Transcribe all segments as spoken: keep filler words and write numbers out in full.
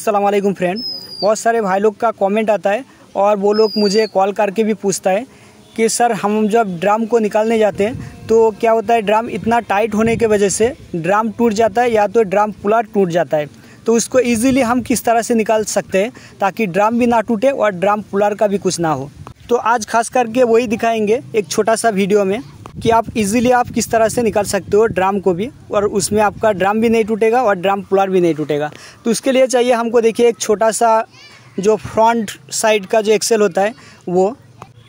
अस्सलाम वालेकुम फ्रेंड। बहुत सारे भाई लोग का कमेंट आता है और वो लोग मुझे कॉल करके भी पूछता है कि सर हम जब ड्राम को निकालने जाते हैं तो क्या होता है, ड्राम इतना टाइट होने के वजह से ड्राम टूट जाता है या तो ड्राम पूरा टूट जाता है, तो उसको इजीली हम किस तरह से निकाल सकते हैं ताकि ड्राम भी ना टूटे और ड्राम पुलार का भी कुछ ना हो। तो आज खास करके वही दिखाएंगे एक छोटा सा वीडियो में कि आप इजीली आप किस तरह से निकाल सकते हो ड्राम को भी, और उसमें आपका ड्राम भी नहीं टूटेगा और ड्राम पुलार भी नहीं टूटेगा। तो उसके लिए चाहिए हमको, देखिए, एक छोटा सा जो फ्रंट साइड का जो एक्सेल होता है वो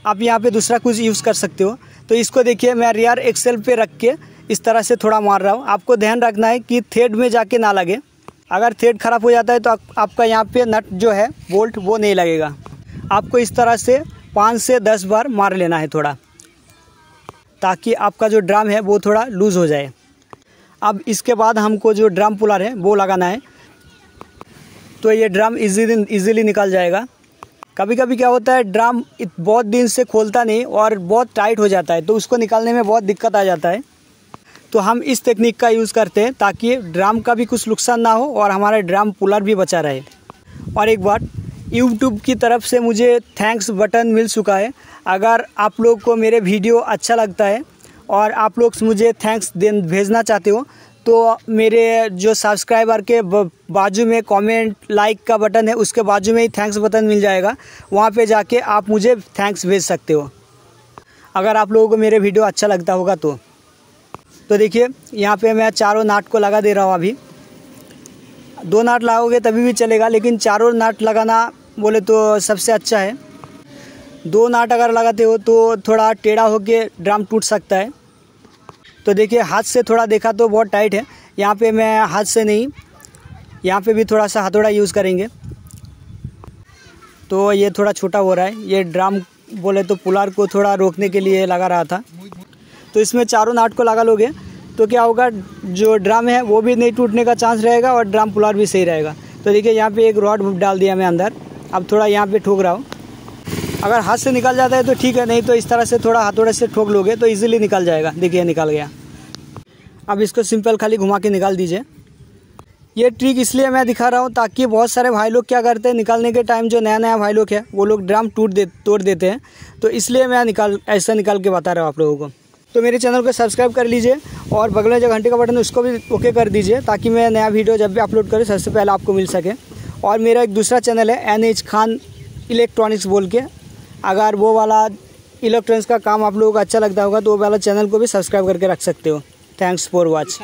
आप यहाँ पे दूसरा कुछ यूज़ कर सकते हो। तो इसको देखिए मैं रियर एक्सेल पे रख के इस तरह से थोड़ा मार रहा हूँ। आपको ध्यान रखना है कि थ्रेड में जाके ना लगे, अगर थ्रेड ख़राब हो जाता है तो आप, आपका यहाँ पे नट जो है बोल्ट वो नहीं लगेगा। आपको इस तरह से पाँच से दस बार मार लेना है थोड़ा, ताकि आपका जो ड्राम है वो थोड़ा लूज़ हो जाए। अब इसके बाद हमको जो ड्राम पुलार है वो लगाना है, तो ये ड्राम इजीली इजीली निकल जाएगा। कभी कभी क्या होता है, ड्राम बहुत दिन से खोलता नहीं और बहुत टाइट हो जाता है, तो उसको निकालने में बहुत दिक्कत आ जाता है। तो हम इस टेक्निक का यूज़ करते हैं ताकि ड्राम का भी कुछ नुकसान ना हो और हमारा ड्राम पुलार भी बचा रहे। और एक बात, यूट्यूब की तरफ से मुझे थैंक्स बटन मिल चुका है। अगर आप लोग को मेरे वीडियो अच्छा लगता है और आप लोग मुझे थैंक्स देन भेजना चाहते हो तो मेरे जो सब्सक्राइबर के बाजू में कमेंट लाइक का बटन है, उसके बाजू में ही थैंक्स बटन मिल जाएगा, वहाँ पे जाके आप मुझे थैंक्स भेज सकते हो अगर आप लोगों को मेरे वीडियो अच्छा लगता होगा तो। तो देखिए यहाँ पे मैं चारों नाट को लगा दे रहा हूँ। अभी दो नाट लगाओगे तभी भी चलेगा, लेकिन चारों नाट लगाना बोले तो सबसे अच्छा है। दो नाट अगर लगाते हो तो थोड़ा टेढ़ा होके ड्राम टूट सकता है। तो देखिए हाथ से थोड़ा देखा तो बहुत टाइट है, यहाँ पे मैं हाथ से नहीं, यहाँ पे भी थोड़ा सा हथौड़ा यूज़ करेंगे। तो ये थोड़ा छोटा हो रहा है, ये ड्राम बोले तो पुलार को थोड़ा रोकने के लिए लगा रहा था। तो इसमें चारों नाट को लगा लोगे तो क्या होगा, जो ड्राम है वो भी नहीं टूटने का चांस रहेगा और ड्राम पुलार भी सही रहेगा। तो देखिए यहाँ पे एक रॉड डाल दिया मैं अंदर, अब थोड़ा यहाँ पे ठोक रहा हूँ। अगर हाथ से निकल जाता है तो ठीक है, नहीं तो इस तरह से थोड़ा हथौड़े से ठोक लोगे तो इजीली निकल जाएगा। देखिए निकल गया। अब इसको सिंपल खाली घुमा के निकाल दीजिए। ये ट्रिक इसलिए मैं दिखा रहा हूँ ताकि बहुत सारे भाई लोग क्या करते हैं, निकालने के टाइम जो नया नया भाई लोग है वो लोग ड्राम टूट दे तोड़ देते हैं, तो इसलिए मैं निकाल ऐसा निकाल के बता रहा हूँ आप लोगों को। तो मेरे चैनल को सब्सक्राइब कर लीजिए और बगल में जो घंटे का बटन है उसको भी ओके कर दीजिए ताकि मैं नया वीडियो जब भी अपलोड करूँ सबसे पहले आपको मिल सके। और मेरा एक दूसरा चैनल है एन एच खान इलेक्ट्रॉनिक्स बोल के, अगर वो वाला इलेक्ट्रॉनिक्स का काम आप लोगों को अच्छा लगता होगा तो वो वाला चैनल को भी सब्सक्राइब करके रख सकते हो। Thanks for watch.